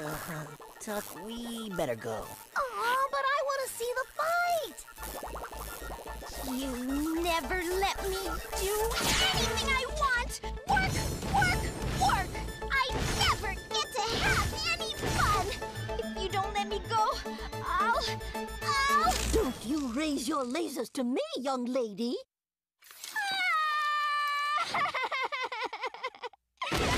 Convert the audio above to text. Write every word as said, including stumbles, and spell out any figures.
Uh, Tuck, we better go. Aw, but I want to see the fight! You never let me do anything I want! Work, work, work! I never get to have any fun! If you don't let me go, I'll... I'll... Don't you raise your lasers to me, young lady!